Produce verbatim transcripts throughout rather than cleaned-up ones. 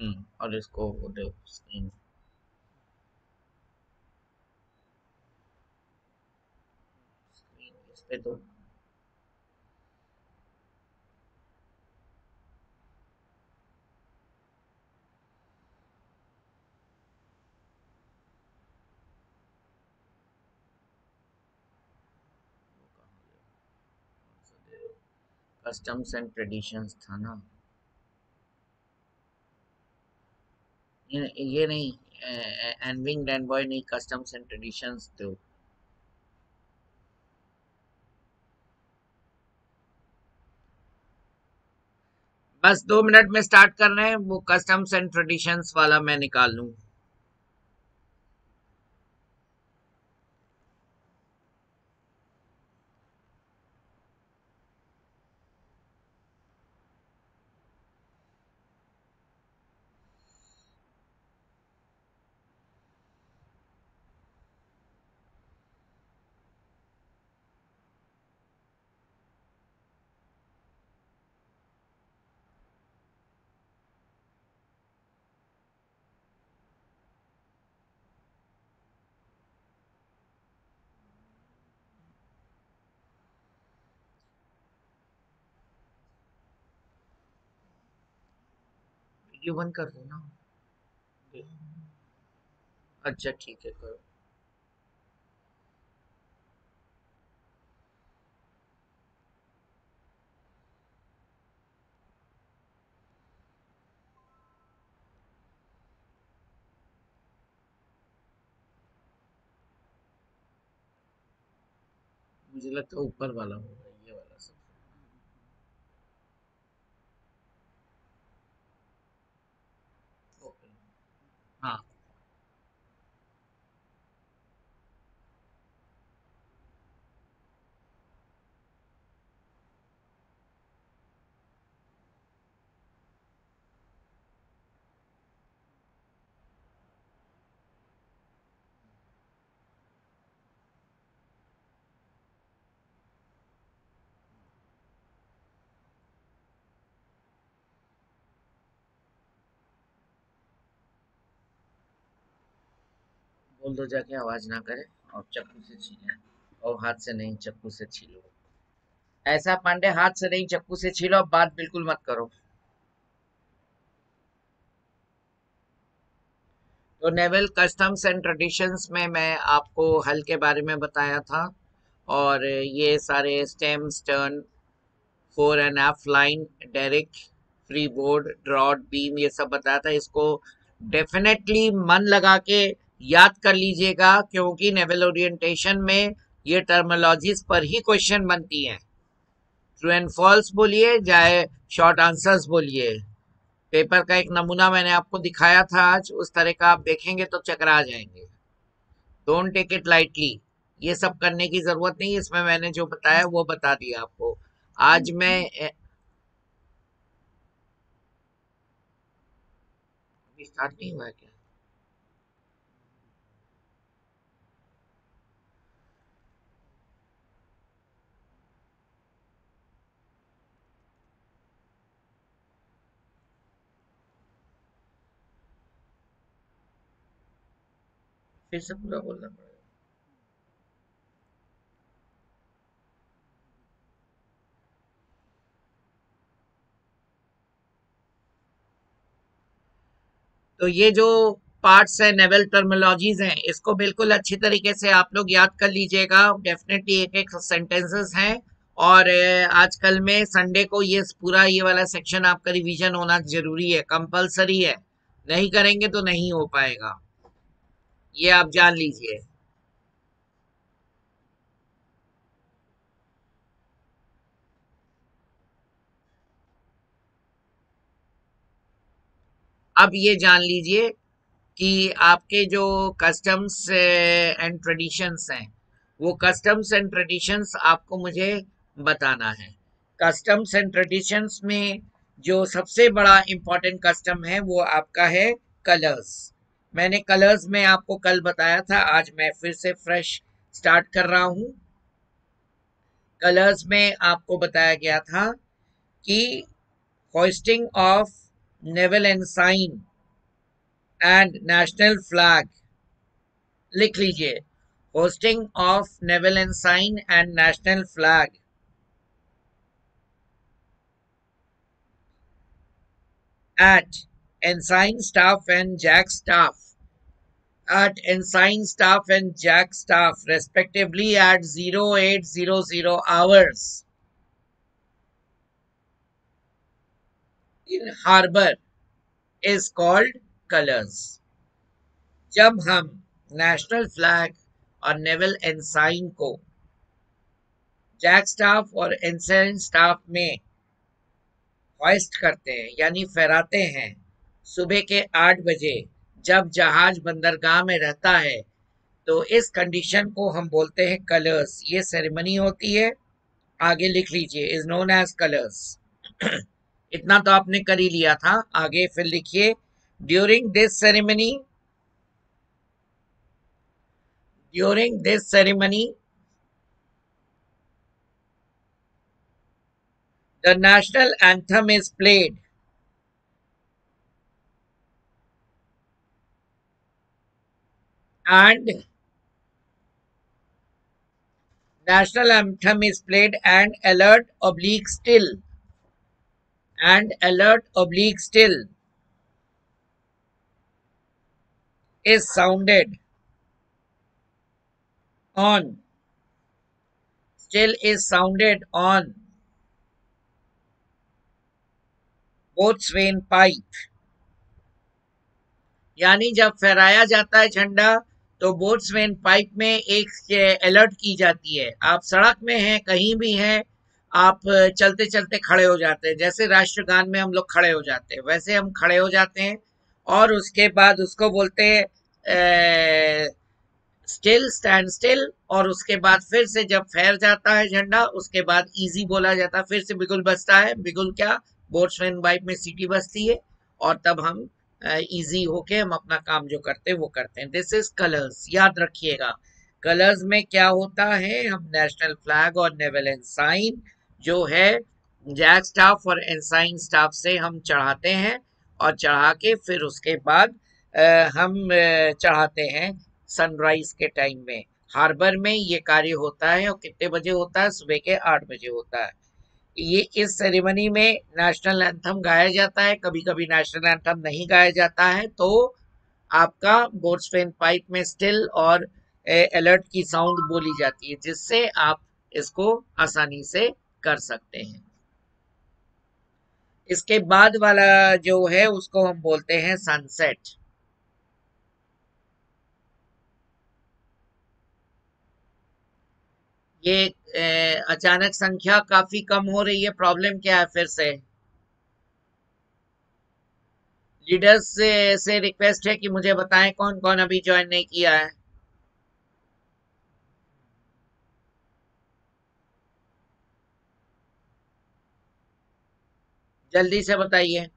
हम्म और इसको दे screen screen इस पे दो। कस्टम्स एंड ट्रेडिशंस था ना, ये, ये नहीं एनविंग डैन बॉय नहीं, कस्टम्स एंड ट्रेडिशंस दो। बस दो मिनट में स्टार्ट कर रहे हैं, वो कस्टम्स एंड ट्रेडिशंस वाला मैं निकाल लूं। ये बंद कर दो ना, अच्छा ठीक है करो। मुझे लगता है ऊपर वाला होगा, ये वाला सब हाँ। बोल दो जाके आवाज ना करे और चक्कू से छीले, और हाथ से नहीं चक्कू से छीलो। ऐसा पांडे, हाथ से नहीं चक्कू से छीलो, बात बिल्कुल मत करो। तो नेवल कस्टम्स एंड ट्रेडिशंस में मैं आपको हल के बारे में बताया था, और ये सारे stem, stern, fore and aft line, derrick, free board, draught, beam, ये सब बताया था। इसको डेफिनेटली मन लगा के याद कर लीजिएगा, क्योंकि नेवल ओरिएंटेशन में ये टर्मिनोलॉजीज पर ही क्वेश्चन बनती हैं। ट्रू एंड फॉल्स बोलिए चाहे शॉर्ट आंसर्स बोलिए। पेपर का एक नमूना मैंने आपको दिखाया था आज, उस तरह का आप देखेंगे तो चकरा जाएंगे। डोंट टेक इट लाइटली, ये सब करने की जरूरत नहीं। इसमें मैंने जो बताया वो बता दिया आपको। आज मैं स्टार्ट नहीं हुआ क्या? फिर से पूरा बोलना पड़ेगा। तो ये जो पार्ट्स है नेवल टर्मिनोलॉजीज हैं, इसको बिल्कुल अच्छी तरीके से आप लोग याद कर लीजिएगा। डेफिनेटली एक एक सेंटेंसेस हैं, और आजकल में संडे को ये पूरा ये वाला सेक्शन आपका रिवीजन होना जरूरी है, कंपलसरी है। नहीं करेंगे तो नहीं हो पाएगा, ये आप जान लीजिए। अब ये जान लीजिए कि आपके जो कस्टम्स एंड ट्रेडिशंस हैं, वो कस्टम्स एंड ट्रेडिशंस आपको मुझे बताना है। कस्टम्स एंड ट्रेडिशंस में जो सबसे बड़ा इम्पोर्टेंट कस्टम है वो आपका है कलर्स। मैंने कलर्स में आपको कल बताया था, आज मैं फिर से फ्रेश स्टार्ट कर रहा हूँ। कलर्स में आपको बताया गया था कि hoisting of naval ensign and national flag, लिख लीजिए hoisting of naval ensign and national flag. At ensign staff and jack staff, at ensign staff and jack staff respectively at zero eight zero zero hours in harbour is called colors। जब हम national flag और naval ensign को jack staff और ensign staff में hoist करते हैं यानी फहराते हैं सुबह के आठ बजे जब जहाज बंदरगाह में रहता है, तो इस कंडीशन को हम बोलते हैं कलर्स। ये सेरेमनी होती है, आगे लिख लीजिए, इज नोन एज कलर्स। इतना तो आपने कर ही लिया था, आगे फिर लिखिए during this ceremony, during this ceremony the national anthem is played, and national anthem is played and alert oblique still, and alert oblique still is sounded on, still is sounded on boatswain pipe. यानी जब फहराया जाता है झंडा तो बोथस्वेन pipe में एक alert की जाती है। आप सड़क में हैं, कहीं भी हैं, आप चलते चलते खड़े हो जाते हैं, जैसे राष्ट्रगान में हम लोग खड़े हो जाते हैं वैसे हम खड़े हो जाते हैं, और उसके बाद उसको बोलते हैं स्टिल, स्टैंड स्टिल, और उसके बाद फिर से जब फहर जाता है झंडा उसके बाद ईजी बोला जाता है, फिर से बिगुल बजता है, बिगुल क्या बोथस्वेन पाइप में सीटी बजती है, और तब हम इजी होके हम अपना काम जो करते हैं वो करते हैं। This is colours. याद रखिएगा कलर्स में क्या होता है, हम नेशनल फ्लैग और नेवल एनसाइन जो है जैक स्टाफ और एनसाइन स्टाफ से हम चढ़ाते हैं, और चढ़ा के फिर उसके बाद हम चढ़ाते हैं सनराइज के टाइम में। हार्बर में ये कार्य होता है, और कितने बजे होता है, सुबह के आठ बजे होता है। ये इस सेरेमनी में नेशनल एंथम गाया जाता है, कभी कभी नेशनल एंथम नहीं गाया जाता है, तो आपका बोथस्वेन पाइप में स्टिल और अलर्ट की साउंड बोली जाती है, जिससे आप इसको आसानी से कर सकते हैं। इसके बाद वाला जो है उसको हम बोलते हैं सनसेट। ये ए, अचानक संख्या काफी कम हो रही है, प्रॉब्लम क्या है, फिर से लीडर्स से, से रिक्वेस्ट है कि मुझे बताएं कौन कौन अभी ज्वाइन नहीं किया है। जल्दी से बताइए।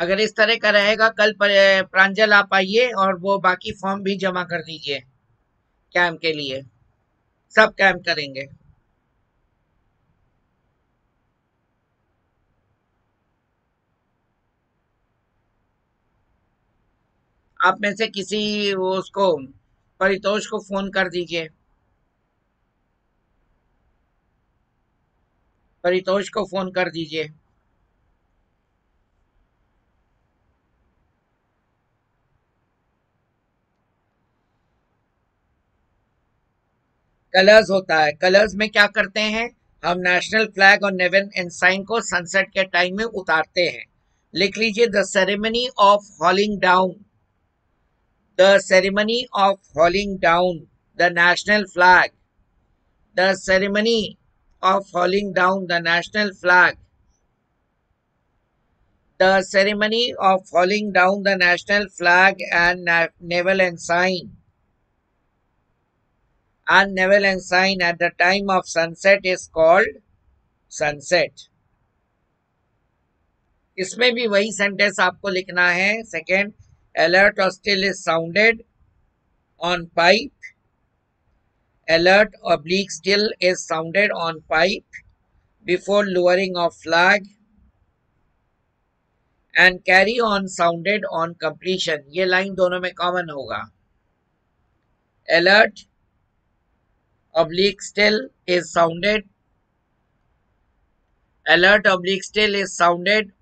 अगर इस तरह का रहेगा, कल प्रांजल आप आइए और वो बाकी फॉर्म भी जमा कर दीजिए कैंप के लिए, सब कैंप करेंगे। आप में से किसी वो उसको परितोष को फोन कर दीजिए, परितोष को फोन कर दीजिए। कलर्स होता है, कलर्स में क्या करते हैं, हम नेशनल फ्लैग और नेवल एनसाइन को सनसेट के टाइम में उतारते हैं। लिख लीजिए the ceremony of hauling down, the ceremony of hauling down the national flag, the ceremony of hauling down the national flag, the ceremony of hauling down the national flag and naval ensign and naval ensign at the time of sunset is called sunset। इसमें भी वही sentence आपको लिखना है। Second Alert or still is sounded on pipe. Alert oblique still is sounded on pipe before lowering of flag, and carry on sounded on completion. ये line दोनों में common होगा. Alert oblique still is sounded. Alert oblique still is sounded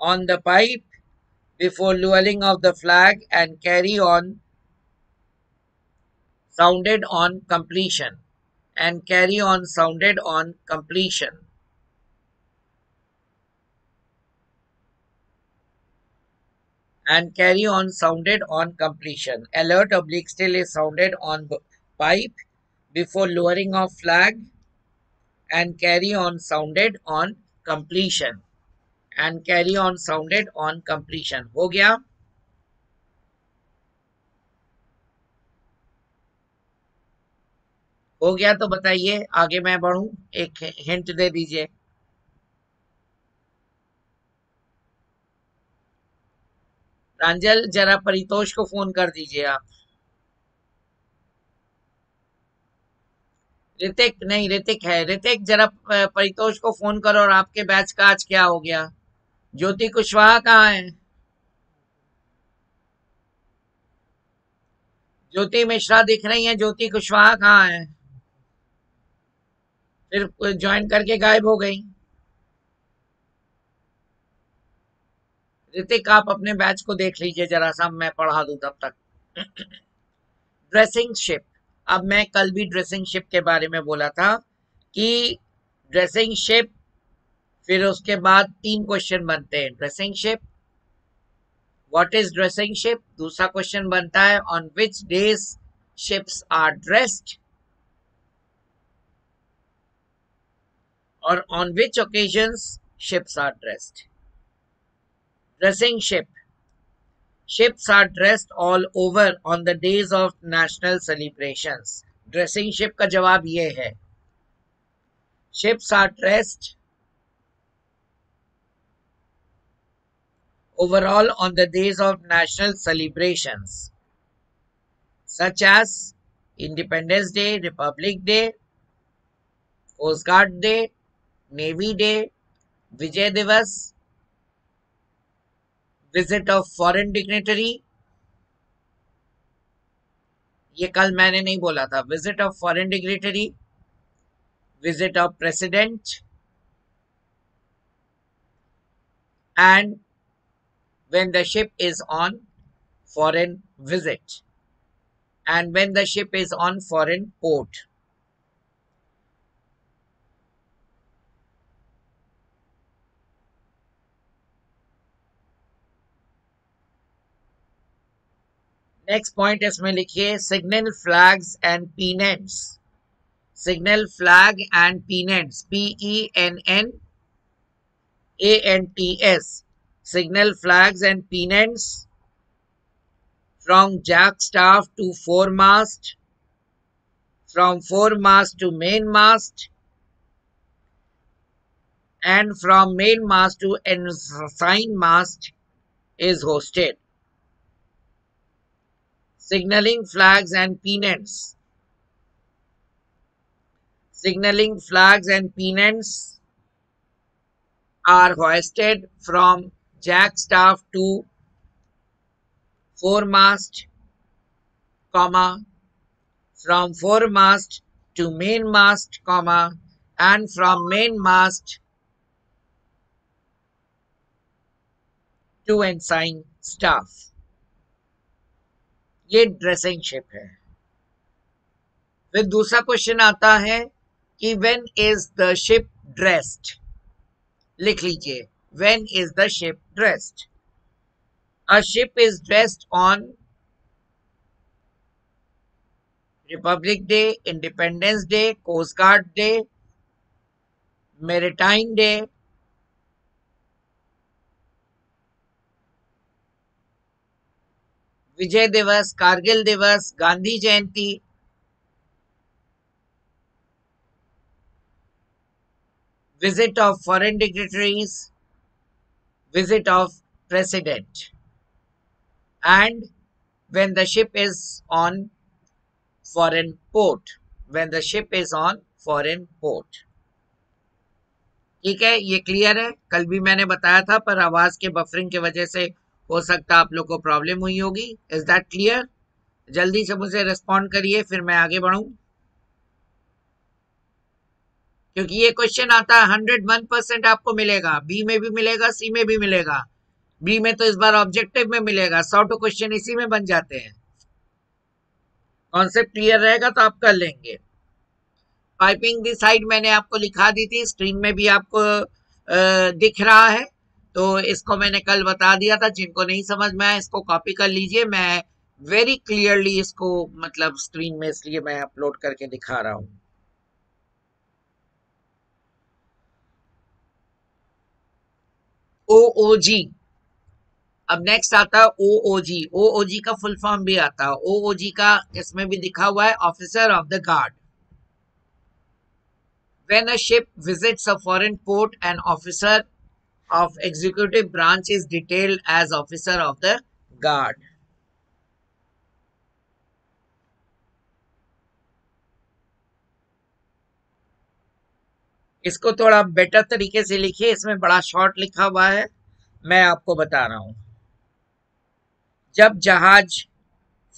on the pipe before lowering of the flag, and carry on sounded on completion. And carry on sounded on completion. And carry on sounded on completion. Alert oblique still is sounded on pipe before lowering of flag, and carry on sounded on completion. And carry on sounded on completion. हो गया. हो गया तो बताइए, आगे मैं बढ़ूं. एक hint दे दीजिए. प्रांजल, जरा परितोष को फोन कर दीजिए आप. ऋतिक नहीं, ऋतिक है. ऋतिक, जरा परितोष को फोन करो. और आपके बैच का आज क्या हो गया? ज्योति कुशवाहा कहाँ है? ज्योति मिश्रा दिख रही है. ज्योति कुशवाहा कहाँ है? फिर ज्वाइन करके गायब हो गई. ऋतिक, आप अपने बैच को देख लीजिए जरा सा, मैं पढ़ा दूं तब तक. Dressing ship. अब मैं कल भी ड्रेसिंग शिप के बारे में बोला था कि ड्रेसिंग शिप, फिर उसके बाद तीन क्वेश्चन बनते हैं. Dressing ship, what is dressing ship. दूसरा क्वेश्चन बनता है on which days ships are dressed, और on which occasions ships are dressed. Dressing ship. Ships are dressed all over on the days of national celebrations. Dressing ship का जवाब ये है. Ships are dressed overall on the days of national celebrations, such as Independence Day, Republic Day, Coast Guard Day, Navy Day, Vijay Diwas, visit of foreign dignitary. ये कल मैंने नहीं बोला था. Visit of foreign dignitary, visit of president, and when the ship is on foreign visit, and when the ship is on foreign port. Next point इसमें लिखिए, signal flags and pennants. Signal flag and pennants, P E N N A N T S. Signal flags and pennants from jack staff to four mast, from four mast to main mast, and from main mast to ensign mast is hoisted. Signaling flags and pennants. Signaling flags and pennants are hoisted from jack staff to foremast, comma, from foremast to mainmast, comma, and from mainmast to ensign staff. ये dressing ship है. फिर दूसरा question आता है कि when is the ship dressed. लिख लीजिए, when is the ship dressed. A ship is dressed on Republic Day, Independence Day, Coast Guard Day, Maritime Day, Vijay Diwas, Kargil Diwas, Gandhi Jayanti, visit of foreign dignitaries, visit of president. and when the ship is on foreign port, when the ship is on foreign port. ठीक है, ये clear है। कल भी मैंने बताया था, पर आवाज के बफरिंग की वजह से हो सकता आप लोग को प्रॉब्लम हुई होगी। Is that clear? जल्दी से मुझे रिस्पॉन्ड करिए फिर मैं आगे बढ़ूं, क्योंकि ये क्वेश्चन आता है हंड्रेड वन परसेंट आपको मिलेगा, बी में भी मिलेगा, सी में भी मिलेगा। बी में तो इस बार ऑब्जेक्टिव में मिलेगा, सौ तो क्वेश्चन इसी में बन जाते हैं। कॉन्सेप्ट क्लियर रहेगा तो आप कर लेंगे। पाइपिंग दी साइड मैंने आपको लिखा दी थी, स्क्रीन में भी आपको दिख रहा है, तो इसको मैंने कल बता दिया था। जिनको नहीं समझ में आया इसको कॉपी कर लीजिए, मैं वेरी क्लियरली इसको मतलब स्क्रीन में इसलिए मैं अपलोड करके दिखा रहा हूँ। ओओजी, अब नेक्स्ट आता है ओओजी। ओओजी का फुल फॉर्म भी आता है, ओओजी का इसमें भी दिखा हुआ है, officer of the guard. When a ship visits a foreign port, an officer of executive branch is detailed as officer of the guard. इसको थोड़ा बेटर तरीके से लिखिए, इसमें बड़ा शॉर्ट लिखा हुआ है, मैं आपको बता रहा हूं। जब जहाज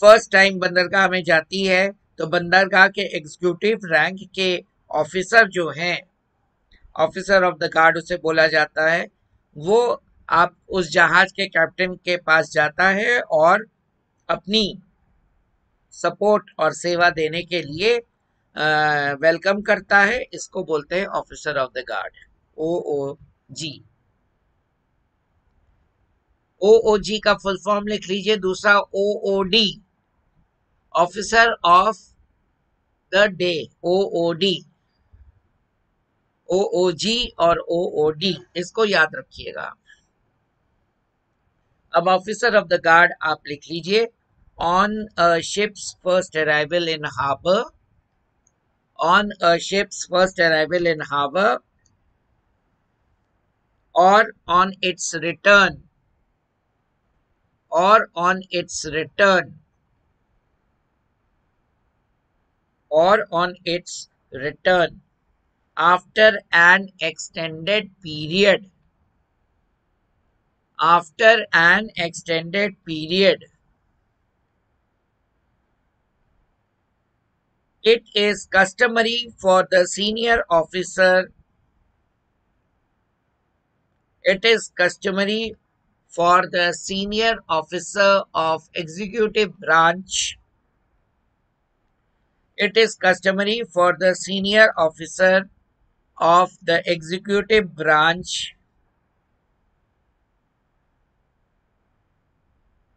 फर्स्ट टाइम बंदरगाह में जाती है तो बंदरगाह के एग्जीक्यूटिव रैंक के ऑफिसर जो हैं, ऑफिसर ऑफ द गार्ड उसे बोला जाता है, वो आप उस जहाज के कैप्टन के पास जाता है और अपनी सपोर्ट और सेवा देने के लिए आ, वेलकम करता है। इसको बोलते हैं officer of the guard, OOG. OOG का फुल फॉर्म लिख लीजिए। दूसरा OOD, officer of the day, OOD. OOG और ओओडी इसको याद रखिएगा। अब ऑफिसर ऑफ द गार्ड आप लिख लीजिए, on a ship's first arrival in harbour, on a ship's first arrival in harbour और ऑन इट्स रिटर्न, और ऑन इट्स रिटर्न, और on its return after an extended period, after an extended period it is customary for the senior officer, it is customary for the senior officer of executive branch, it is customary for the senior officer of the executive branch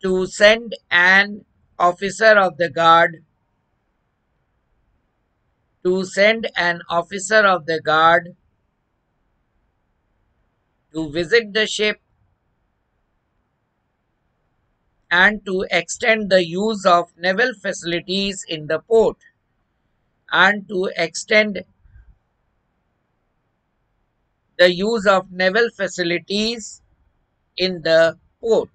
to send an officer of the guard, to send an officer of the guard to visit the ship and to extend the use of naval facilities in the port, and to extend the use of naval facilities in the port.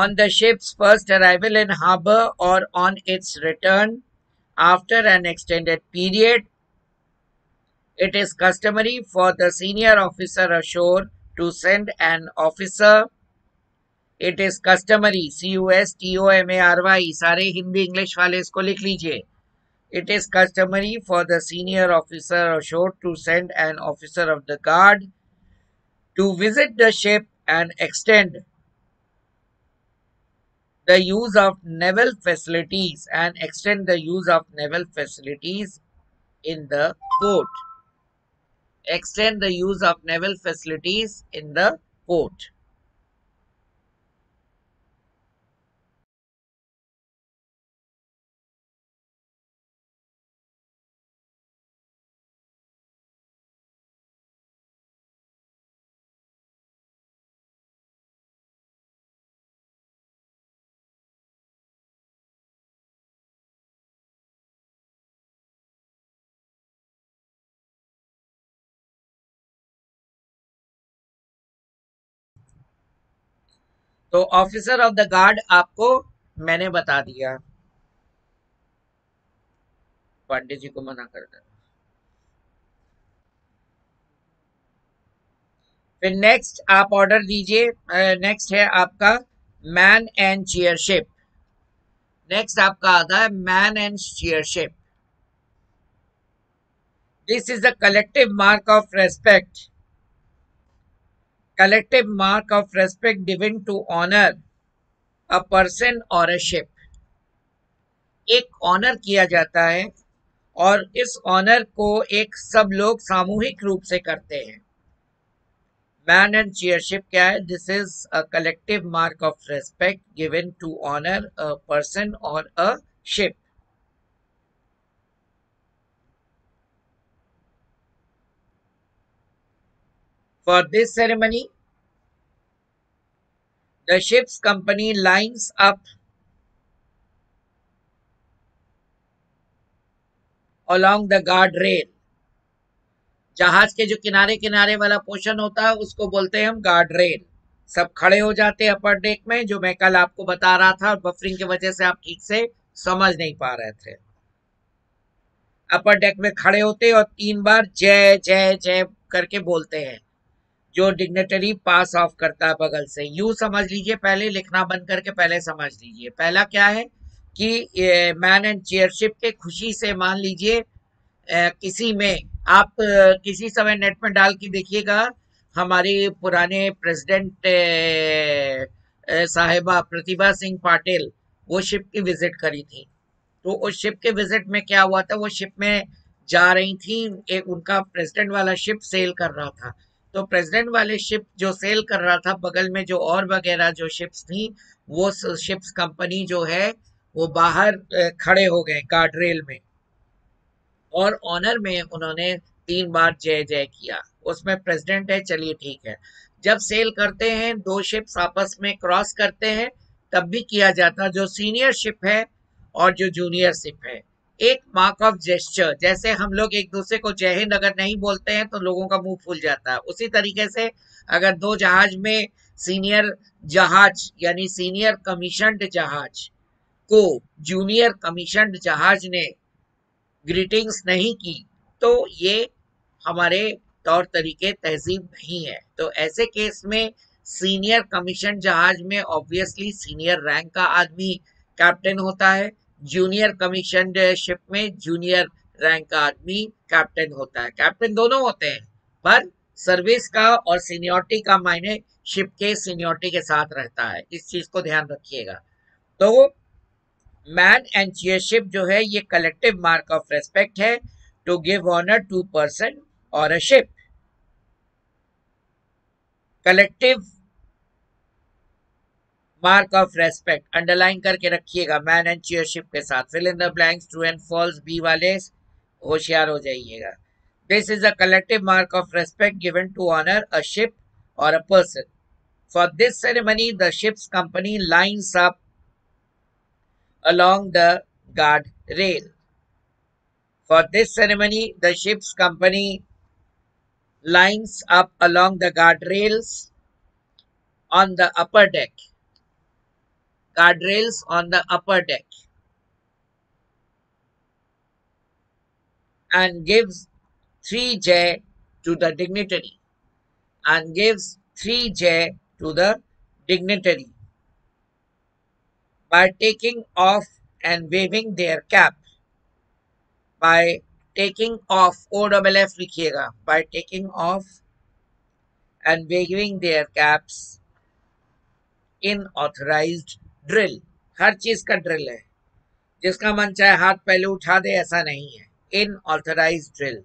On the ship's first arrival in harbour or on its return after an extended period, it is customary for the senior officer ashore to send an officer. It is customary, C U S T O M A R Y, सारे Hindi English वाले इसको लिख लीजिए। It is customary for the senior officer ashore to send an officer of the guard to visit the ship and extend the use of naval facilities and extend the use of naval facilities in the port. Extend the use of naval facilities in the port. तो officer of the guard आपको मैंने बता दिया, पांडे जी को मना कर देना। फिर नेक्स्ट आप ऑर्डर दीजिए, नेक्स्ट है आपका मैन एंड चीयरशिप। नेक्स्ट आपका आता है man and cheer ship. This is the collective mark of respect, collective mark of respect given to honour a person और अ शिप। एक ऑनर किया जाता है और इस ऑनर को एक सब लोग सामूहिक रूप से करते हैं। मैन एंड चीयरशिप क्या है? This is a collective mark of respect given to honour a person और a ship. For this ceremony, the ship's company lines up along the guard rail. जहाज के जो किनारे किनारे वाला पोर्शन होता है उसको बोलते हैं हम गार्ड रेल। सब खड़े हो जाते हैं अपर डेक में, जो मैं कल आपको बता रहा था और बफरिंग की वजह से आप ठीक से समझ नहीं पा रहे थे। अपर डेक में खड़े होते और तीन बार जय जय जय करके बोलते हैं, जो डिग्नेटरी पास ऑफ करता है बगल से। यू समझ लीजिए, पहले लिखना बंद करके पहले समझ लीजिए। पहला क्या है कि मैन एंड चेयरशिप के खुशी से, मान लीजिए किसी में आप किसी समय नेट में डाल के देखिएगा, हमारे पुराने प्रेसिडेंट साहिबा प्रतिभा सिंह पाटिल वो शिप की विजिट करी थी। तो उस शिप के विजिट में क्या हुआ था, वो शिप में जा रही थी, एक उनका प्रेसिडेंट वाला शिप सेल कर रहा था। तो प्रेसिडेंट वाले शिप जो सेल कर रहा था, बगल में जो और वगैरह जो शिप्स थी, वो शिप्स कंपनी जो है वो बाहर खड़े हो गए गार्ड रेल में और ऑनर में उन्होंने तीन बार जय जय किया। उसमें प्रेसिडेंट है, चलिए ठीक है। जब सेल करते हैं, दो शिप्स आपस में क्रॉस करते हैं तब भी किया जाता, जो सीनियर शिप है और जो जूनियर शिप है। एक मार्क ऑफ जेस्चर, जैसे हम लोग एक दूसरे को जय हिंद अगर नहीं बोलते हैं तो लोगों का मुंह फूल जाता है, उसी तरीके से अगर दो जहाज में सीनियर जहाज यानी सीनियर कमीशन्ड जहाज को जूनियर कमीशन्ड जहाज ने ग्रीटिंग्स नहीं की तो ये हमारे तौर तरीके तहजीब नहीं है। तो ऐसे केस में सीनियर कमीशन जहाज में ऑब्वियसली सीनियर रैंक का आदमी कैप्टन होता है, जूनियर कमीशन शिप में जूनियर रैंक का आदमी कैप्टन होता है। कैप्टन दोनों होते हैं, पर सर्विस का और सीनियोरिटी का मायने शिप के सीनियोरिटी के साथ रहता है, इस चीज को ध्यान रखिएगा। तो मैन एंड चीयरशिप जो है ये कलेक्टिव मार्क ऑफ रेस्पेक्ट है, to give honour to person और a ship. Collective mark of respect underline करके रखिएगा मैन एंड चीयरशिप के साथ। Fill in the blanks, true and false, B वाले होशियार हो जाइएगा। This is a collective mark of respect given to honour a ship और a person. For this ceremony the ship's company lines up along the guard rail. For this ceremony the ship's company lines up along the guard rails on the upper deck. Guard rails on the upper deck and gives three J to the dignitary and gives three J to the dignitary by taking off and waving their cap. By taking off, O double F लिखिएगा, by taking off and waving their caps in authorized drill. हर चीज का drill है, जिसका मन चाहे हाथ पहले उठा दे ऐसा नहीं है, in authorized drill.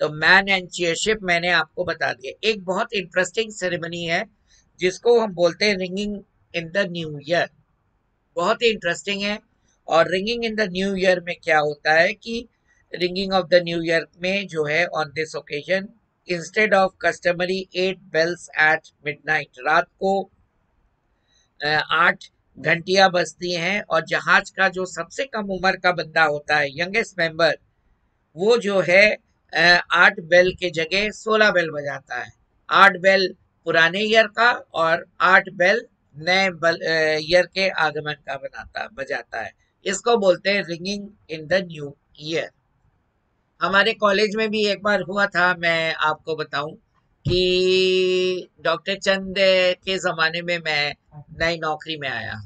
तो man and cheership मैंने आपको बता दिया। एक बहुत इंटरेस्टिंग सेरेमनी है जिसको हम बोलते हैं ringing in the new year, बहुत ही इंटरेस्टिंग है। और ringing in the new year में क्या होता है कि ringing of the new year में जो है on this occasion instead of customary eight bells at midnight, रात को आठ घंटियां बजती हैं और जहाज का जो सबसे कम उम्र का बंदा होता है, यंगेस्ट मेंबर, वो जो है आठ बेल के जगह सोलह बेल बजाता है। आठ बेल पुराने ईयर का और आठ बेल नए ईयर के आगमन का बनाता बजाता है। इसको बोलते हैं ringing in the new year. हमारे कॉलेज में भी एक बार हुआ था, मैं आपको बताऊं कि डॉक्टर चंद के ज़माने में मैं नई नौकरी में आया।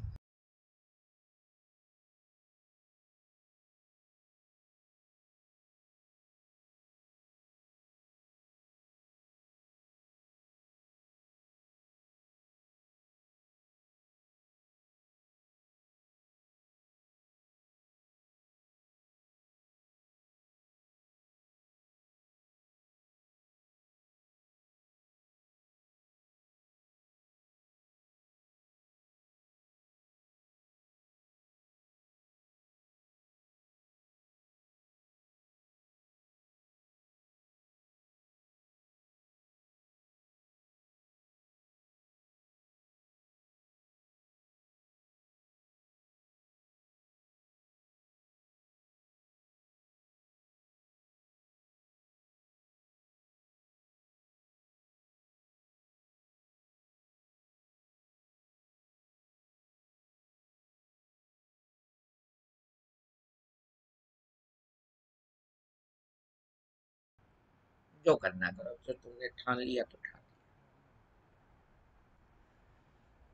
जो करना करो, जो तुमने ठान लिया तो ठान लिया।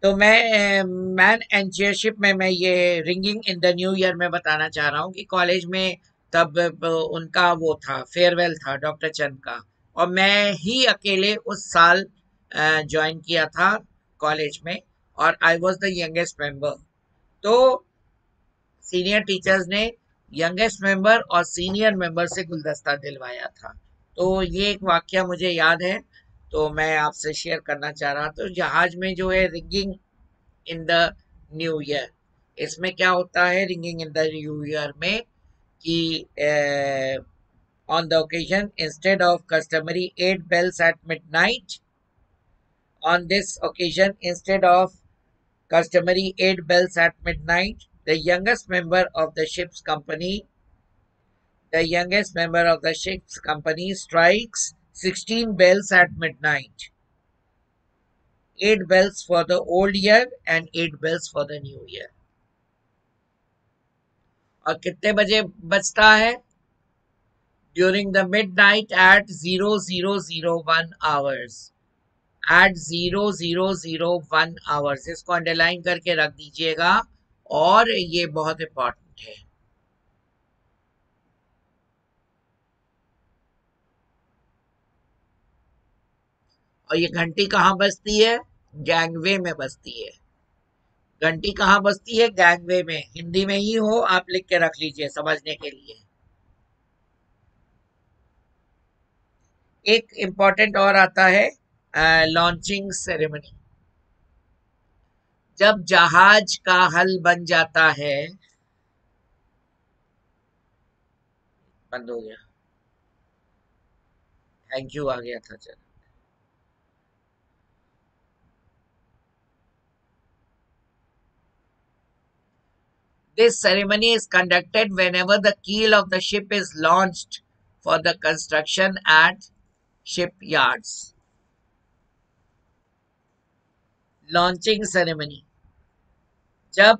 तो मैं मैन एंड चेयरशिप में मैं ये ringing in the new year में बताना चाह रहा हूँ कि कॉलेज में तब उनका वो था, फेयरवेल था डॉक्टर चंद का, और मैं ही अकेले उस साल ज्वाइन किया था कॉलेज में, और I was the youngest member. तो सीनियर टीचर्स ने यंगेस्ट मेंबर और सीनियर मेंबर से गुलदस्ता दिलवाया था। तो ये एक वाकया मुझे याद है, तो मैं आपसे शेयर करना चाह रहा। तो जहाज में जो है ringing in the new year, इसमें क्या होता है ringing in the new year में कि on the occasion instead of customary eight bells at midnight, on this occasion instead of customary eight bells at midnight the youngest member of the ship's company The youngest member of the ship's company strikes sixteen bells at midnight. Eight bells for the old year and eight bells for the new year. और कितने बजे बजता है? During the midnight at zero zero zero one hours. At zero zero zero one hours. इसको underline करके रख दीजिएगा और ये बहुत इंपॉर्टेंट है। और ये घंटी कहाँ बजती है? गैंगवे में बजती है। घंटी कहाँ बजती है? गैंगवे में। हिंदी में ही हो, आप लिख के रख लीजिए समझने के लिए। एक इम्पॉर्टेंट और आता है लॉन्चिंग सेरेमनी। जब जहाज का हल बन जाता है, बंद हो गया, थैंक यू आ गया था। चल This ceremony is conducted whenever the keel of the ship is launched for the construction at shipyards. Launching ceremony. जब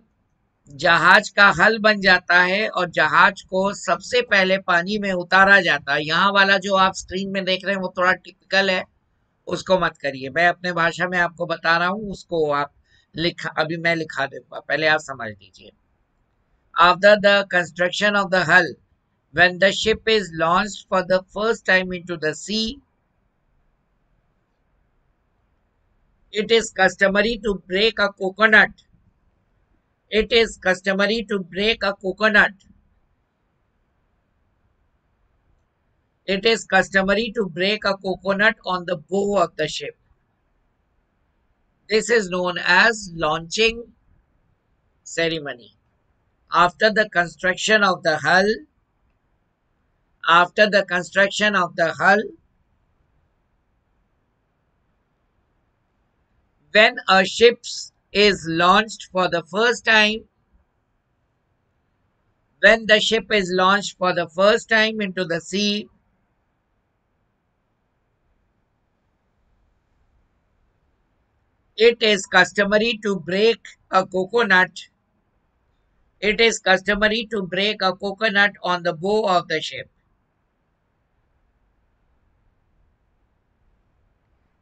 जहाज का हल बन जाता है और जहाज को सबसे पहले पानी में उतारा जाता है। यहाँ वाला जो आप स्क्रीन में देख रहे हैं वो थोड़ा टिपिकल है, उसको मत करिए। मैं अपने भाषा में आपको बता रहा हूँ, उसको आप लिखा, अभी मैं लिखा दूंगा, पहले आप समझ लीजिए। After the construction of the hull, when the ship is launched for the first time into the sea, it is customary to break a coconut. It is customary to break a coconut. It is customary to break a coconut on the bow of the ship. This is known as launching ceremony. After the construction of the hull, after the construction of the hull, when a ship is launched for the first time, when the ship is launched for the first time into the sea, It is customary to break a coconut. It is customary to break a coconut on the bow of the ship.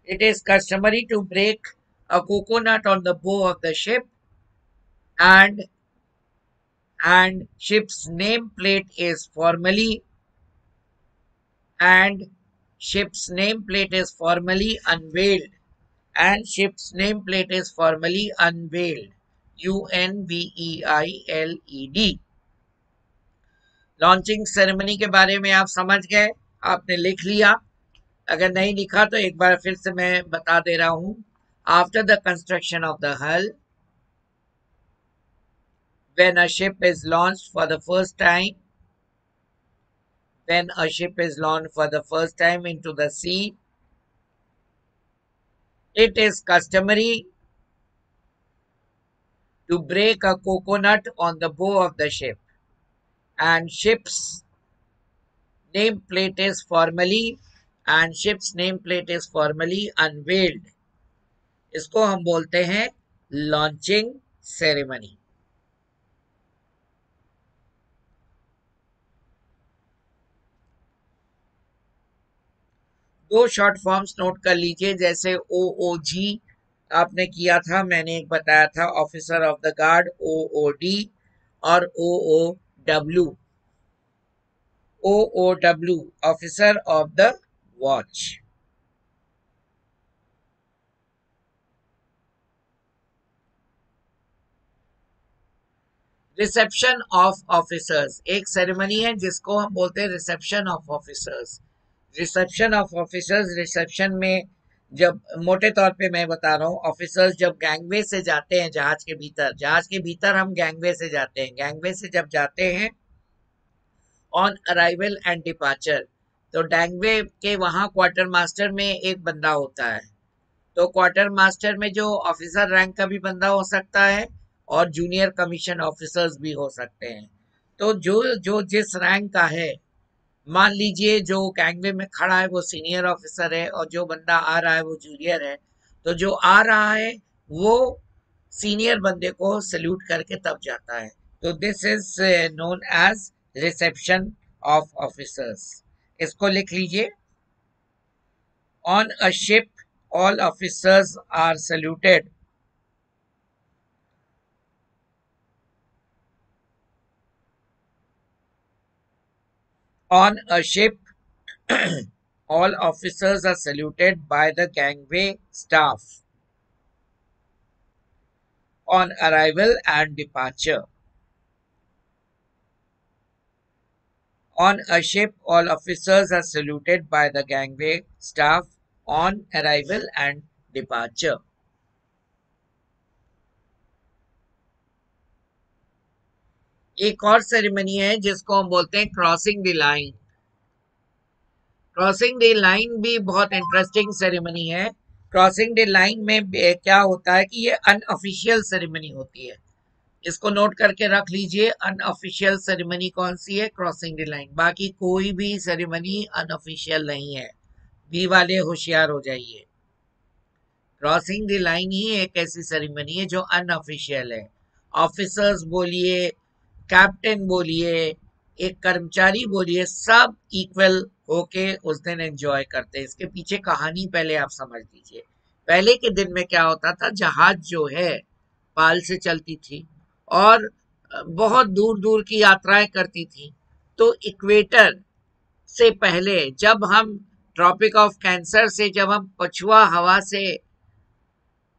It is customary to break a coconut on the bow of the ship, and and ship's nameplate is formally and ship's nameplate is formally unveiled. And ship's nameplate is formally unveiled. U N V E I L E D. Launching ceremony के बारे में आप समझ गए, आपने लिख लिया. अगर नहीं लिखा तो एक बार फिर से मैं बता दे रहा हूं. After the construction of the hull, when a ship is launched for the first time, when a ship is launched for the first time into the sea, it is customary to break a coconut on the bow of the ship, and ship's nameplate is formally and ship's nameplate is formally unveiled. इसको हम बोलते हैं launching ceremony. दो short forms note कर लीजिए, जैसे ओ ओ जी आपने किया था, मैंने एक बताया था officer of the guard, O O D, और O O W, O O W officer of the watch. Reception of officers एक सेरेमनी है जिसको हम बोलते हैं reception of officers. Reception of officers, reception में जब मोटे तौर पे मैं बता रहा हूँ, ऑफिसर्स जब गैंगवे से जाते हैं जहाज के भीतर, जहाज के भीतर हम गैंगवे से जाते हैं, गैंगवे से जब जाते हैं ऑन अराइवल एंड डिपार्चर, तो गैंगवे के वहाँ क्वार्टर मास्टर में एक बंदा होता है. तो क्वार्टर मास्टर में जो ऑफिसर रैंक का भी बंदा हो सकता है और जूनियर कमीशन ऑफिसर्स भी हो सकते हैं. तो जो जो जिस रैंक का है, मान लीजिए जो गैंगवे में खड़ा है वो सीनियर ऑफिसर है और जो बंदा आ रहा है वो जूनियर है, तो जो आ रहा है वो सीनियर बंदे को सैल्यूट करके तब जाता है. तो this is known as reception of officers. इसको लिख लीजिए. On a ship all officers are saluted. On a ship, all officers are saluted by the gangway staff on arrival and departure. On a ship, all officers are saluted by the gangway staff on arrival and departure. एक और ceremony है जिसको हम बोलते हैं crossing the line. Crossing the line भी बहुत interesting ceremony है. क्रॉसिंग द लाइन में क्या होता है कि ये अनऑफिशियल सेरेमनी होती है. इसको नोट करके रख लीजिए, अनऑफिशियल सेरेमनी कौन सी है? Crossing the line. बाकी कोई भी सेरेमनी अनऑफिशियल नहीं है. बी वाले होशियार हो जाइए. क्रॉसिंग द लाइन ही एक ऐसी सेरेमनी है जो अनऑफिशियल है. ऑफिसर्स बोलिए, कैप्टन बोलिए, एक कर्मचारी बोलिए, सब इक्वल होके उस दिन एंजॉय करते हैं. इसके पीछे कहानी पहले आप समझ लीजिए. पहले के दिन में क्या होता था, जहाज जो है पाल से चलती थी और बहुत दूर दूर की यात्राएं करती थी. तो इक्वेटर से पहले, जब हम ट्रॉपिक ऑफ कैंसर से जब हम पछुआ हवा से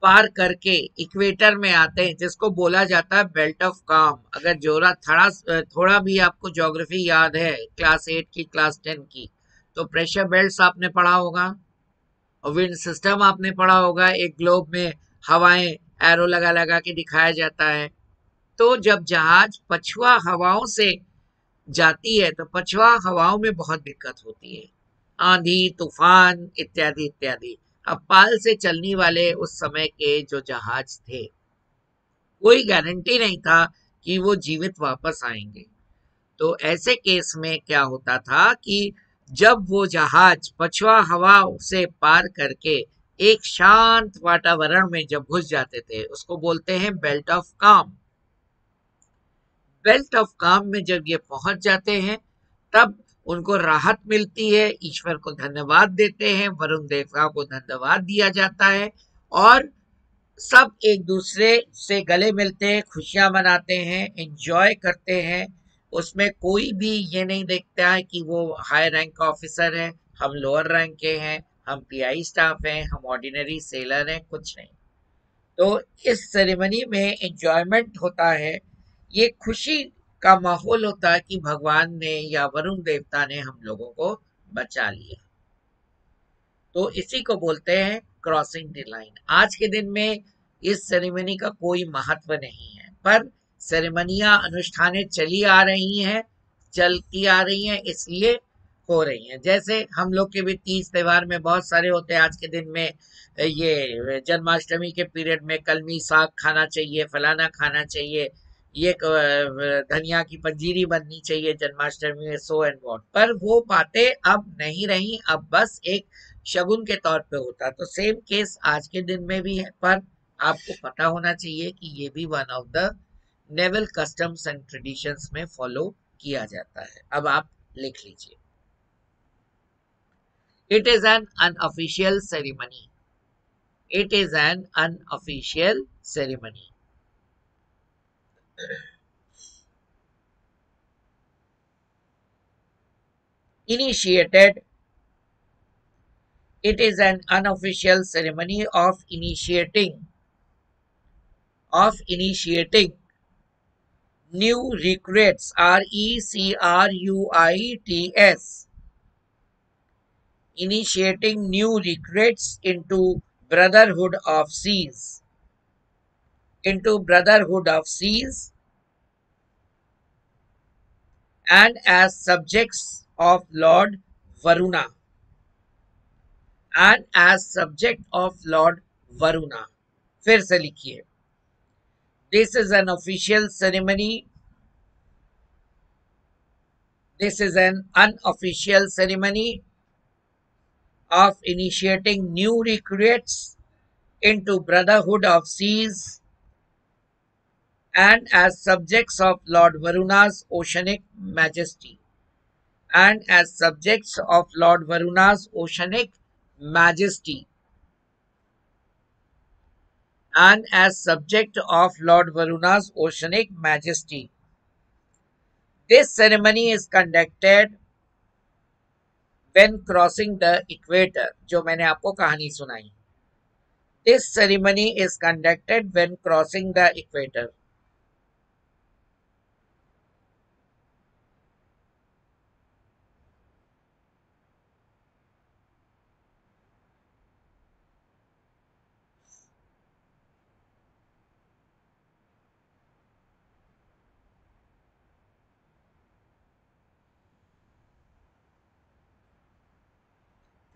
पार करके इक्वेटर में आते हैं, जिसको बोला जाता है बेल्ट ऑफ काम. अगर जोरा थोड़ा थोड़ा भी आपको ज्योग्राफी याद है क्लास एट की, क्लास टेन की, तो प्रेशर बेल्ट्स आपने पढ़ा होगा और विंड सिस्टम आपने पढ़ा होगा. एक ग्लोब में हवाएं एरो लगा लगा के दिखाया जाता है. तो जब जहाज पछुआ हवाओं से जाती है तो पछुआ हवाओं में बहुत दिक्कत होती है, आंधी तूफान इत्यादि इत्यादि. अब पाल से चलने वाले उस समय के जो जहाज थे, कोई गारंटी नहीं था कि वो जीवित वापस आएंगे. तो ऐसे केस में क्या होता था कि जब वो जहाज पछुआ हवा से पार करके एक शांत वातावरण में जब घुस जाते थे उसको बोलते हैं belt of calm. Belt of calm में जब ये पहुंच जाते हैं तब उनको राहत मिलती है, ईश्वर को धन्यवाद देते हैं, वरुण देवता को धन्यवाद दिया जाता है और सब एक दूसरे से गले मिलते हैं, खुशियां मनाते हैं, एंजॉय करते हैं। उसमें कोई भी ये नहीं देखता है कि वो हाई रैंक का ऑफिसर है, हम लोअर रैंक के हैं, हम पीआई स्टाफ हैं, हम ऑर्डिनरी सेलर हैं, कुछ नहीं। तो इस सेरेमनी में एंजॉयमेंट होता है, ये खुशी का माहौल होता है कि भगवान ने या वरुण देवता ने हम लोगों को बचा लिया। तो इसी को बोलते हैं क्रॉसिंग द लाइन। आज के दिन में इस सेरेमनी का कोई महत्व नहीं है, पर सेरेमनियाँ अनुष्ठानें चली आ रही हैं, चलती आ रही हैं, इसलिए हो रही हैं। जैसे हम लोग के भी तीज त्यौहार में बहुत सारे होते हैं। आज के दिन में ये जन्माष्टमी के पीरियड में कलमी साग खाना चाहिए, फलाना खाना चाहिए, ये धनिया की पंजीरी बननी चाहिए जन्माष्टमी में, सो एंड वॉट, पर वो बातें अब नहीं रही। अब बस एक शगुन के तौर पे होता। तो सेम केस आज के दिन में भी है, पर आपको पता होना चाहिए कि ये भी one of the naval customs and traditions में फॉलो किया जाता है। अब आप लिख लीजिए, it is an unofficial ceremony, it is an unofficial ceremony. Initiated, it is an unofficial ceremony of initiating of initiating new recruits, R E C R U I T S, initiating new recruits into brotherhood of seas, into brotherhood of seas and as subjects of Lord Varuna, and as subject of Lord Varuna. फिर से लिखिए, this is an official ceremony, this is an unofficial ceremony of initiating new recruits into brotherhood of seas and as subjects of Lord Varuna's oceanic majesty, and as subjects of Lord Varuna's oceanic majesty, and as subject of Lord Varuna's oceanic majesty. This ceremony is conducted when crossing the equator, जो मैंने आपको कहानी सुनाई। This ceremony is conducted when crossing the equator.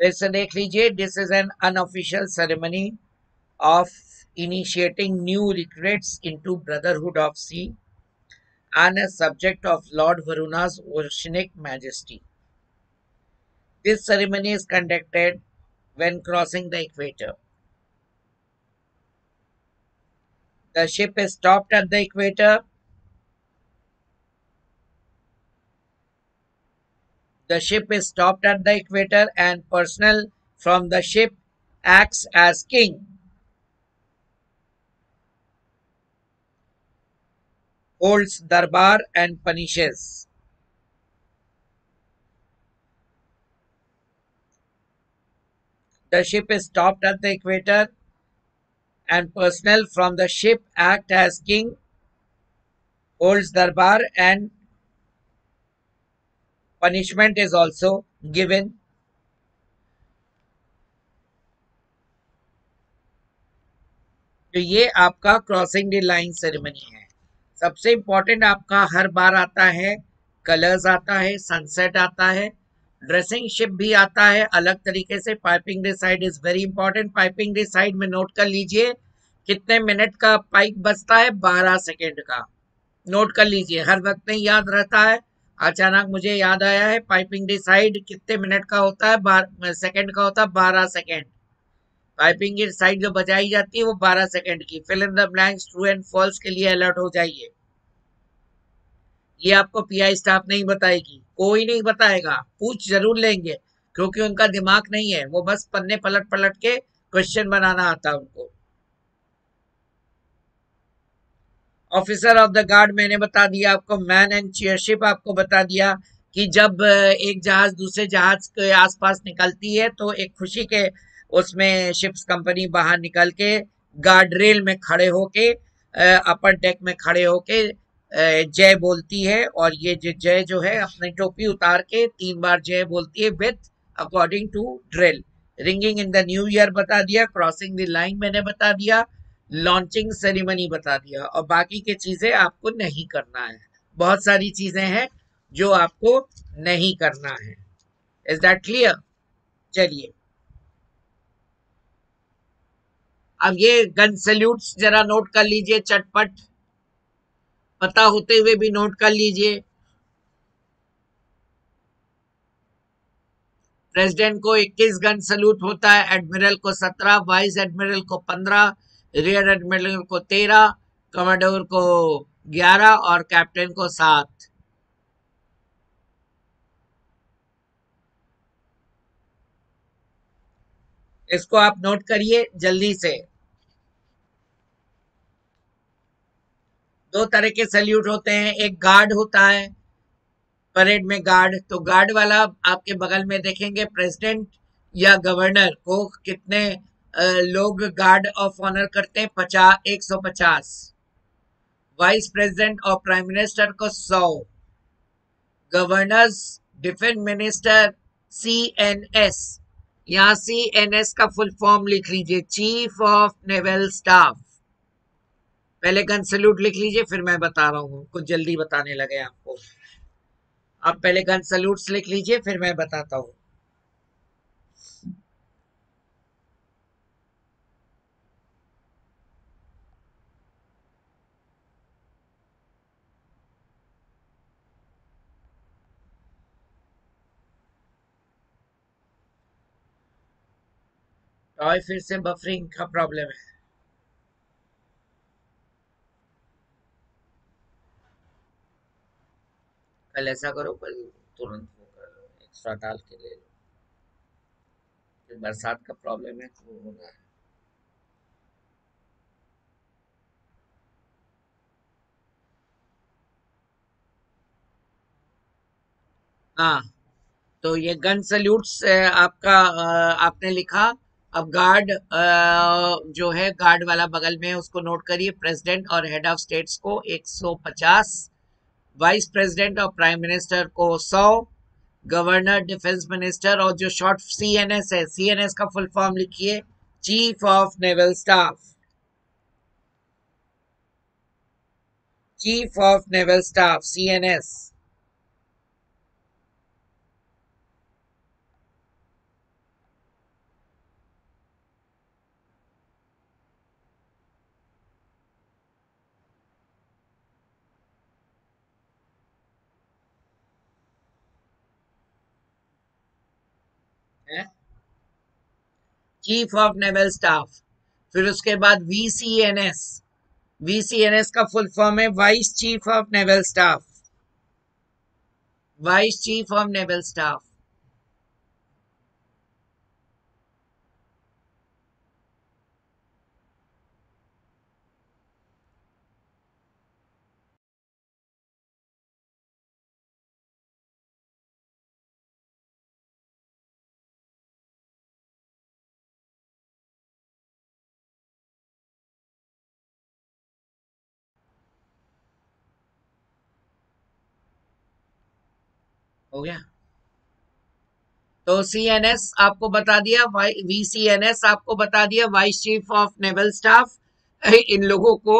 ऐसे देख लीजिए, this is an unofficial ceremony of initiating new recruits into Brotherhood of Sea and a subject of Lord Varuna's oceanic majesty. This ceremony is conducted when crossing the equator. The ship is stopped at the equator. The ship is stopped at the equator and personnel from the ship acts as king. holds darbar and punishes. The ship is stopped at the equator and personnel from the ship act as king, holds darbar and punishment is also given. तो ये आपका crossing the line ceremony है। सबसे important आपका हर बार आता है, colours आता है, सनसेट आता है, ड्रेसिंग शिप भी आता है अलग तरीके से। Piping the side is very important. Piping the side में नोट कर लीजिए कितने मिनट का पाइप बजता है, बारह सेकेंड का। नोट कर लीजिए, हर वक्त नहीं याद रहता है, अचानक मुझे याद आया है। पाइपिंग डिसाइड कितने मिनट का होता है, बार सेकेंड का होता है, बारह सेकेंड। पाइपिंग की साइड जो बजाई जाती है वो बारह सेकंड की। Fill in the blanks true and false के लिए अलर्ट हो जाइए। ये आपको पीआई स्टाफ नहीं बताएगी, कोई नहीं बताएगा, पूछ जरूर लेंगे क्योंकि उनका दिमाग नहीं है, वो बस पन्ने पलट पलट के क्वेश्चन बनाना आता है उनको। ऑफिसर ऑफ द गार्ड मैंने बता दिया आपको, मैन एंड चीयरशिप आपको बता दिया कि जब एक जहाज दूसरे जहाज के आसपास निकलती है तो एक खुशी के उसमें शिप्स कंपनी बाहर निकल के गार्ड रेल में खड़े होके अपर डेक में खड़े होके जय बोलती है, और ये जय जो है अपनी टोपी उतार के तीन बार जय बोलती है with according to drill. Ringing in the new year बता दिया, क्रॉसिंग द लाइन मैंने बता दिया, लॉन्चिंग सेरेमनी बता दिया, और बाकी के चीजें आपको नहीं करना है। बहुत सारी चीजें हैं जो आपको नहीं करना है। Is that clear? चलिए अब ये गन सैल्यूट्स जरा नोट कर लीजिए, चटपट पता होते हुए भी नोट कर लीजिए। प्रेसिडेंट को इक्कीस गन सैल्यूट होता है, एडमिरल को सत्रह, वाइस एडमिरल को पंद्रह, रियर एडमिरल को तेरह, कमांडर को ग्यारह और कैप्टन को सात। इसको आप नोट करिए जल्दी से। दो तरह के सैल्यूट होते हैं, एक गार्ड होता है परेड में गार्ड, तो गार्ड वाला आपके बगल में देखेंगे प्रेसिडेंट या गवर्नर को कितने लोग गार्ड ऑफ ऑनर करते हैं, पचास एक सौ पचास। वाइस प्रेसिडेंट और प्राइम मिनिस्टर को सौ, governors, defence minister, C N S, यहाँ सी एन एस का फुल फॉर्म लिख लीजिए, चीफ ऑफ नेवल स्टाफ। पहले गन सैल्यूट लिख लीजिए, फिर मैं बता रहा हूँ, कुछ जल्दी बताने लगे आपको। आप पहले गन सैल्यूट्स लिख लीजिए फिर मैं बताता हूँ। और फिर से बफरिंग का प्रॉब्लम है। कल ऐसा करो, कल तुरंत वो कर लो, एक्स्ट्रा डाल के ले लो, फिर बरसात का प्रॉब्लम है तो होना है। हाँ तो ये गन सैल्यूट्स आपका आपने लिखा। अब गार्ड जो है गार्ड वाला बगल में, उसको नोट करिए, प्रेसिडेंट और हेड ऑफ स्टेट्स को एक सौ पचास, वाइस प्रेसिडेंट और प्राइम मिनिस्टर को सौ, गवर्नर, डिफेंस मिनिस्टर, और जो शॉर्ट सी एन एस है, सी एन एस का फुल फॉर्म लिखिए, chief of naval staff. Chief of naval staff C N S. Chief of naval staff. फिर उसके बाद V C N S, V C N S का full form है vice chief of naval staff. Vice chief of naval staff. हो गया तो सी N S आपको बता दिया, वी सी एन एस आपको बता दिया, vice chief of naval staff इन लोगों को,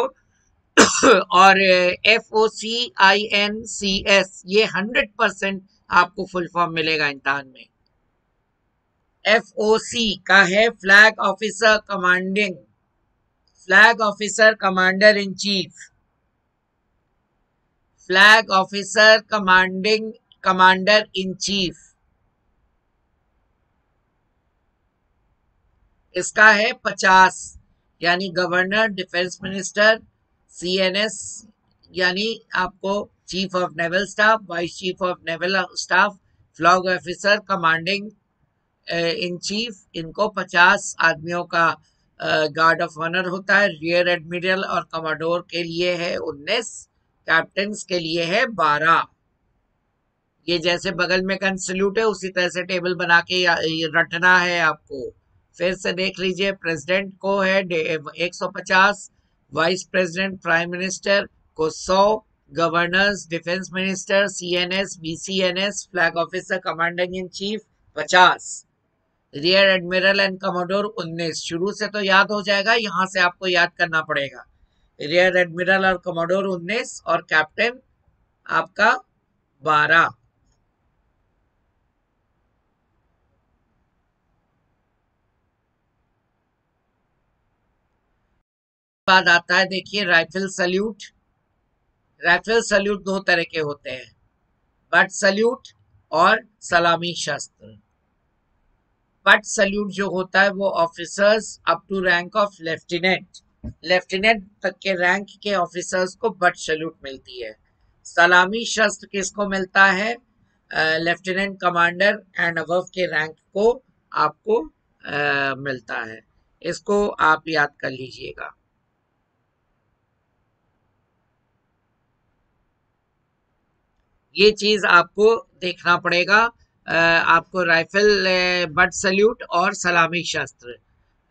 और F O C I N C S ये हंड्रेड परसेंट आपको फुल फॉर्म मिलेगा इम्तिहान में। एफ ओ सी का है flag officer commanding, flag officer commander in chief, flag officer commanding commander in chief. इसका है पचास, यानी गवर्नर, डिफेंस मिनिस्टर, सीएनएस यानी आपको chief of naval staff, vice chief of naval staff, flag officer, commanding in chief, इनको पचास आदमियों का गार्ड ऑफ ऑनर होता है। रियर एडमिरल और कमांडोर के लिए है उन्नीस, कैप्टन्स के लिए है बारह। ये जैसे बगल में कंसल्यूट है उसी तरह से टेबल बना के रटना है आपको। फिर से देख लीजिए, प्रेसिडेंट को है एक सौ पचास, वाइस प्रेसिडेंट प्राइम मिनिस्टर को सौ, governors, defence minister, CNS, बीसीएनएस, flag officer, commanding in chief पचास, रियर एडमिरल एंड कमोडोर उन्नीस। शुरू से तो याद हो जाएगा, यहाँ से आपको याद करना पड़ेगा। रियर एडमिरल और कमोडोर उन्नीस और कैप्टन आपका बारह। बाद आता है देखिए राइफल सल्यूट। राइफल सल्यूट दो तरह के होते हैं, बट सल्यूट और सलामी शस्त्र। बट सल्यूट जो होता है वो officers up to rank of lieutenant, lieutenant तक के रैंक के ऑफिसर्स को बट सल्यूट मिलती है। सलामी शस्त्र किसको मिलता है? लेफ्टिनेंट कमांडर एंड अबव के रैंक को आपको आ, मिलता है। इसको आप याद कर लीजिएगा। ये चीज आपको देखना पड़ेगा, आपको राइफल बट सल्यूट और सलामी शस्त्र।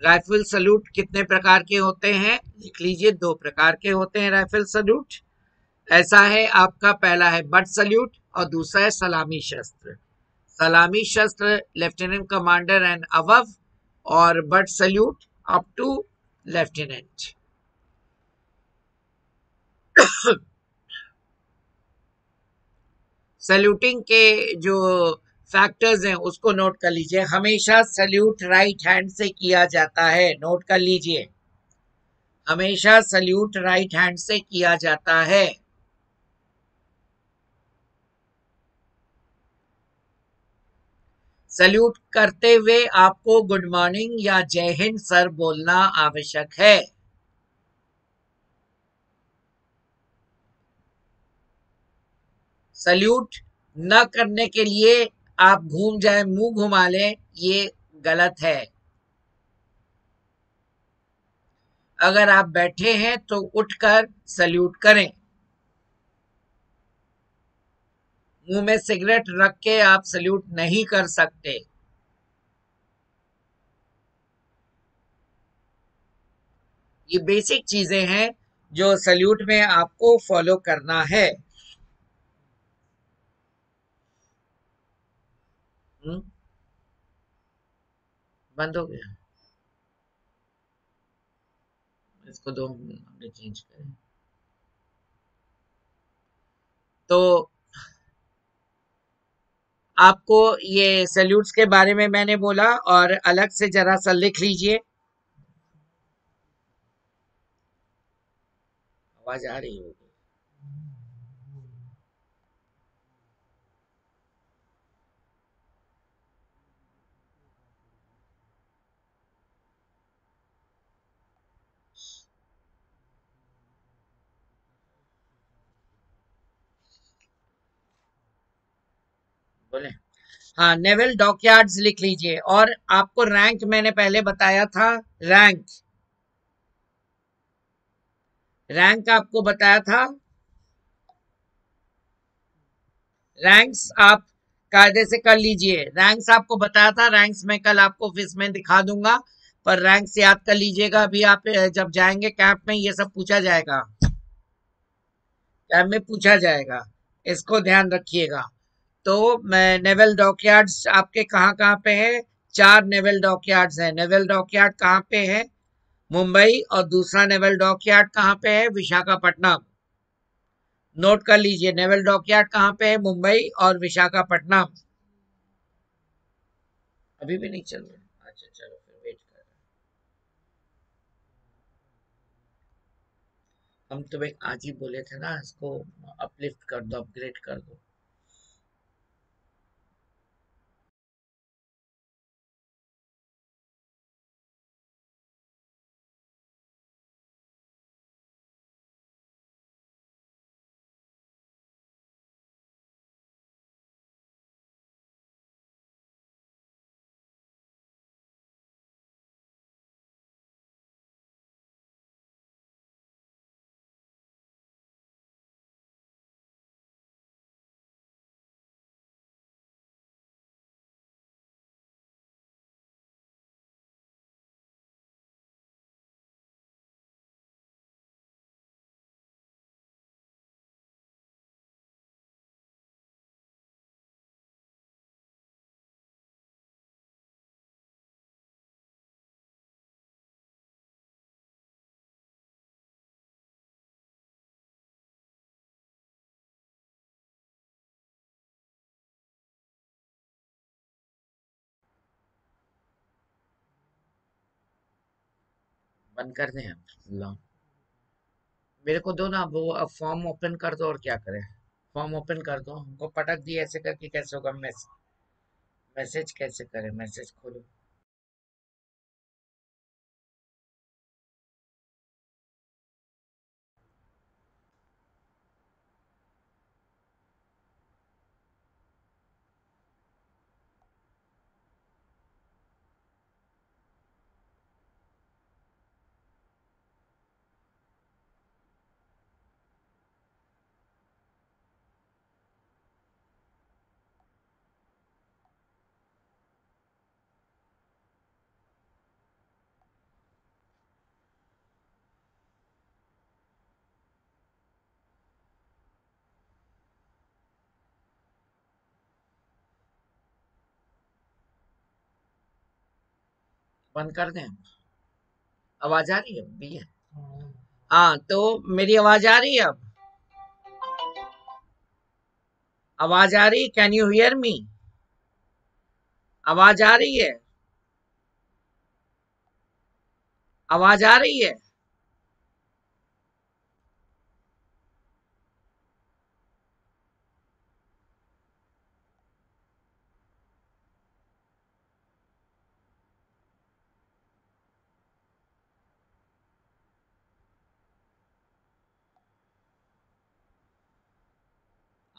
राइफल सल्यूट कितने प्रकार के होते हैं? लिख लीजिए, दो प्रकार के होते हैं राइफल सल्यूट। ऐसा है आपका, पहला है बट सल्यूट और दूसरा है सलामी शस्त्र। सलामी शस्त्र लेफ्टिनेंट कमांडर एंड अबव, और but salute up to lieutenant. Saluting के जो फैक्टर्स हैं उसको नोट कर लीजिए। हमेशा सल्यूट राइट हैंड से किया जाता है, नोट कर लीजिए, हमेशा सल्यूट राइट हैंड से किया जाता है। सल्यूट करते हुए आपको गुड मॉर्निंग या जय हिंद सर बोलना आवश्यक है। सल्यूट न करने के लिए आप घूम जाए, मुंह घुमा लें, ये गलत है। अगर आप बैठे हैं तो उठकर सल्यूट करें। मुंह में सिगरेट रख के आप सल्यूट नहीं कर सकते। ये बेसिक चीजें हैं जो सल्यूट में आपको फॉलो करना है। बंद हो गया, इसको दो मिनट चेंज करें। तो आपको ये सैल्यूट्स के बारे में मैंने बोला, और अलग से जरा सा लिख लीजिए। आवाज आ रही होगी। हाँ, नेवल डॉकयार्ड्स लिख लीजिए। और आपको रैंक मैंने पहले बताया था, रैंक रैंक आपको बताया था। रैंक्स आप कायदे से कर लीजिए। रैंक्स आपको बताया था, रैंक्स मैं कल आपको फिस में दिखा दूंगा, पर रैंक्स याद कर लीजिएगा। अभी आप जब जाएंगे कैंप में ये सब पूछा जाएगा, कैंप में पूछा जाएगा, इसको ध्यान रखिएगा। तो मैं नेवल डॉकयार्ड्स आपके कहाँ कहाँ पे है? चार नेवल डॉकयार्ड्स हैं। नेवल डॉकयार्ड कहाँ पे है? मुंबई। और दूसरा नेवल डॉकयार्ड कहाँ पे है? विशाखापट्टनम। नोट कर लीजिए, नेवल डॉकयार्ड कहाँ पे है? मुंबई और विशाखापट्टनम। अभी भी नहीं चल रहा? अच्छा चलो, फिर वेट कर रहे हम। तुम्हें आज ही बोले थे ना, इसको अपलिफ्ट कर दो, अपग्रेड कर दो। बंद कर दें लॉन्ग। मेरे को दो ना वो फॉर्म ओपन कर दो, और क्या करें, फॉर्म ओपन कर दो। हमको पटक दिया ऐसे करके, कैसे होगा मैसेज, मैसेज कैसे करें, मैसेज खोलो। बंद कर दें। आवाज आ रही है भी है? हाँ, तो मेरी आवाज आ रही है, अब आवाज आ रही, कैन यू हियर मी, आवाज आ रही है, आवाज आ रही है,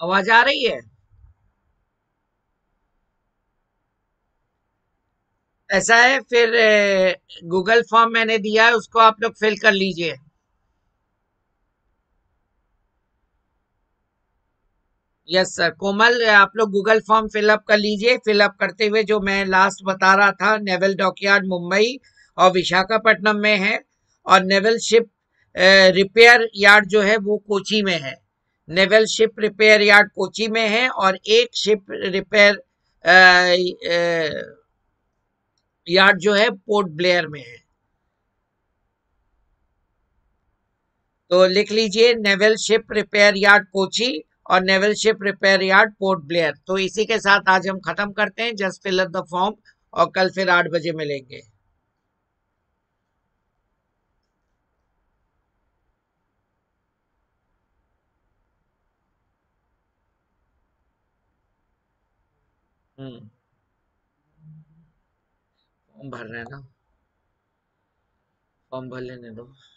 आवाज आ रही है? ऐसा है, फिर गूगल फॉर्म मैंने दिया है, उसको आप लोग फिल कर लीजिए। यस सर कोमल, आप लोग गूगल फॉर्म फिलअप कर लीजिए। फिलअप करते हुए जो मैं लास्ट बता रहा था, नेवल डॉकयार्ड मुंबई और विशाखापट्टनम में है, और नेवल शिप रिपेयर यार्ड जो है वो कोची में है। Naval ship repair yard Kochi में है, और एक शिप रिपेयर यार्ड जो है पोर्ट ब्लेयर में है। तो लिख लीजिए naval ship repair yard Kochi और naval ship repair yard Port Blair. तो इसी के साथ आज हम खत्म करते हैं। Just fill up the form, और कल फिर आठ बजे मिलेंगे। फॉर्म भर रहे हैं ना, फॉर्म भर लेने दो।